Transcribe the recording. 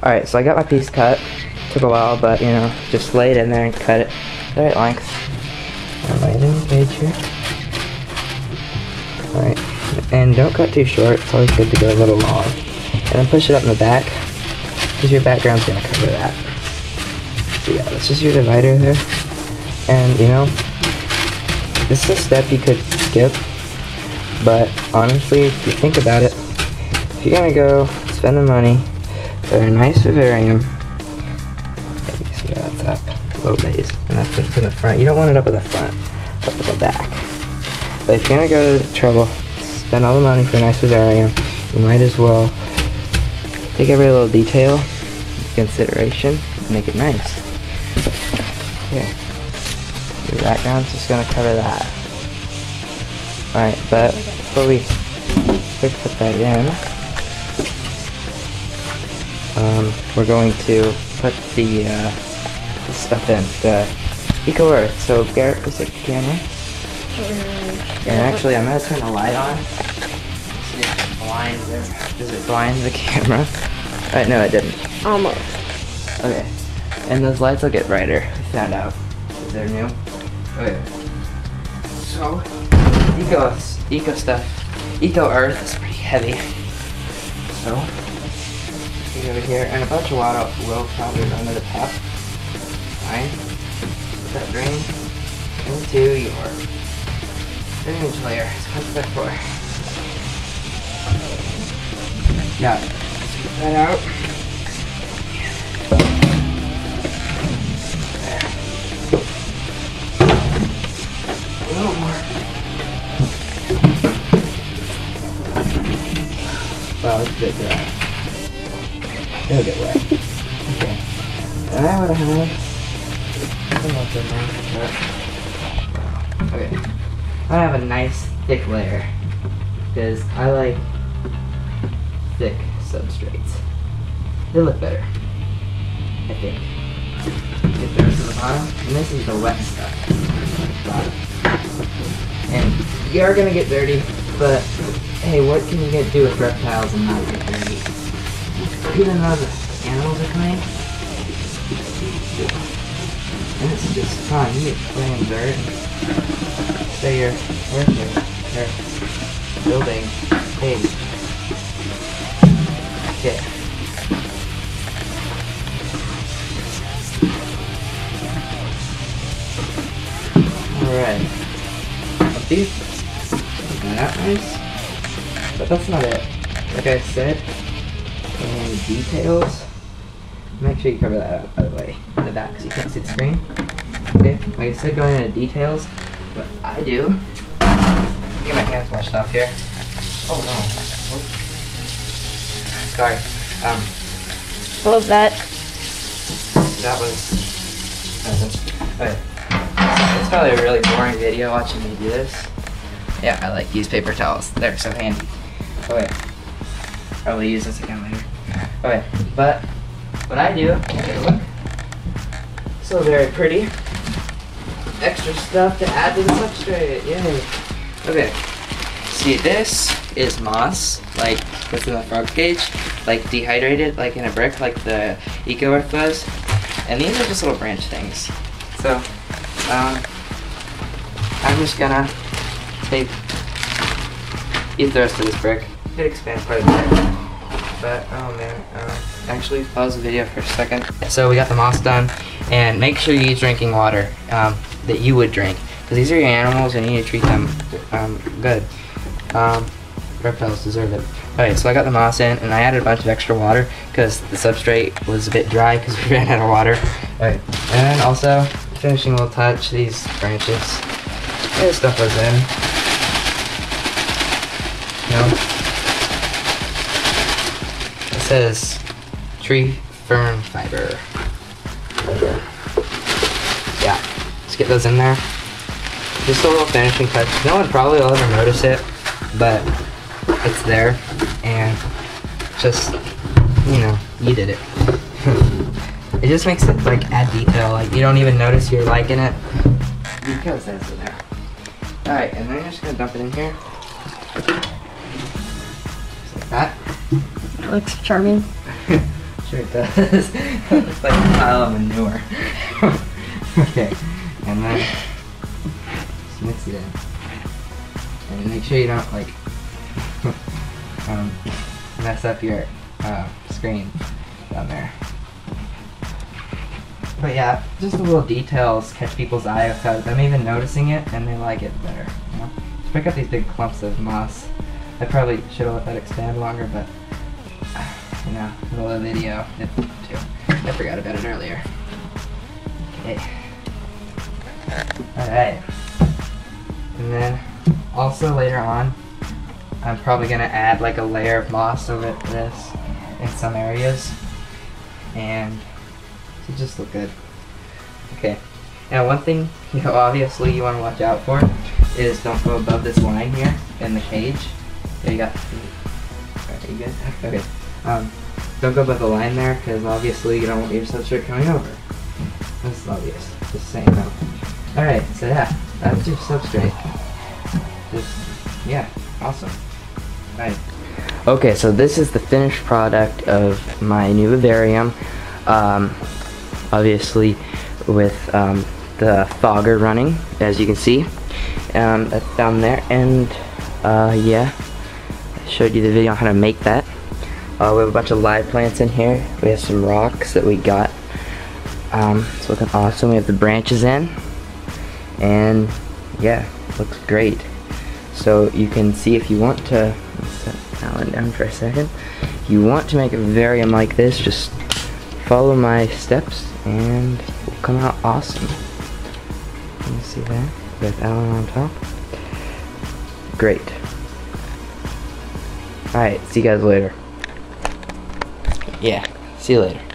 Alright, so I got my piece cut. Took a while, but you know, just lay it in there and cut it the right length. Alright, and don't cut too short, it's always good to go a little long. And then push it up in the back, because your background's going to cover that. So yeah, let's just use a divider there. And you know, this is a step you could skip, but honestly, if you think about it, if you're going to go spend the money for a nice vivarium, see how that's up, low base, and that's just in the front. You don't want it up at the front, up at the back. But if you're going to go to the trouble, spend all the money for a nice vivarium, you might as well take every little detail into consideration and make it nice. Here, the background's just going to cover that. Alright, but before we put that in, we're going to put the stuff in, the Eco Earth. So Garrett, is it camera? And actually, I'm going to turn the light on. See if it blinds it. Does it blind the camera? Alright, no, it didn't. Almost. Okay. And those lights will get brighter. I found out. They're new. Okay. So, Eco Earth is pretty heavy. So, let's get over here. And a bunch of water will probably run to the top. Fine. Put that drain into your drainage layer. What's that for? Yeah. Scoop that out. There. A little more. Wow, it's a bit dry. It'll get wet. Okay. And I would have... Okay. I have a nice thick layer because I like thick substrates. They look better, I think. Get those to the bottom, and this is the wet stuff. And you are gonna get dirty, but hey, what can you do with reptiles and not get dirty? Even though the animals are clean, and it's just fun. You get clean dirt. So you're working, you're building things. Okay. Alright. Up these. Not nice. But that's not it. Like I said, and details. Make sure you cover that up, by the way, in the back so you can't see the screen. Okay, like I said, going into details. What I do, get my hands washed off here. Oh no. Oops. Sorry. I love that. That was awesome. Okay. It's probably a really boring video watching me do this. Yeah, I like use paper towels. They're so handy. Okay. Probably use this again later. Okay, but what I do, look. So very pretty. Extra stuff to add to the substrate, yay! Okay, see this is moss, like that's in the frog cage, like dehydrated, like in a brick, like the Eco Earth was. And these are just little branch things. So, I'm just gonna eat the rest of this brick. It expands quite a bit. But, oh man, actually pause the video for a second. So we got the moss done, and make sure you use drinking water. That you would drink, because these are your animals and you need to treat them good. Reptiles deserve it. Alright, so I got the moss in and I added a bunch of extra water because the substrate was a bit dry because we ran out of water. Alright, and also finishing little touch, these branches. This stuff was in. You know, it says tree fern fiber. Yeah. Get those in there. Just a little finishing touch. No one probably will ever notice it, but it's there, and just, you know, you did it. It just makes it like add detail. Like you don't even notice you're liking it because that's in there. All right, and then I'm just gonna dump it in here, just like that. Looks charming. Sure it does. That looks like a pile of manure. Okay, and then just mix it in. And make sure you don't like mess up your screen down there. But yeah, just the little details catch people's eye without them even noticing it, and they like it better. You know? Just pick up these big clumps of moss. I probably should have let that expand longer, but you know, middle of the video, it too. I forgot about it earlier. Okay. Alright. And then also later on, I'm probably gonna add like a layer of moss over this in some areas, and it just look good. Okay. Now one thing, you know, obviously you want to watch out for is don't go above this line here in the cage. There you go. Alright, you good? Okay. Don't go above the line there because obviously you don't want your substrate coming over. This is obvious. Just saying though. Alright, so yeah, that's your substrate. Just, yeah, awesome. Alright. Okay, so this is the finished product of my new vivarium. Obviously with the fogger running, as you can see, that's down there, and yeah, I showed you the video on how to make that. We have a bunch of live plants in here. We have some rocks that we got. It's looking awesome. We have the branches in, and yeah, looks great. So you can see if you want to, let's set Alan down for a second. If you want to make a vivarium like this, just follow my steps and it will come out awesome. Can you see that? With Alan on top. Great. Alright, see you guys later. Yeah, see you later.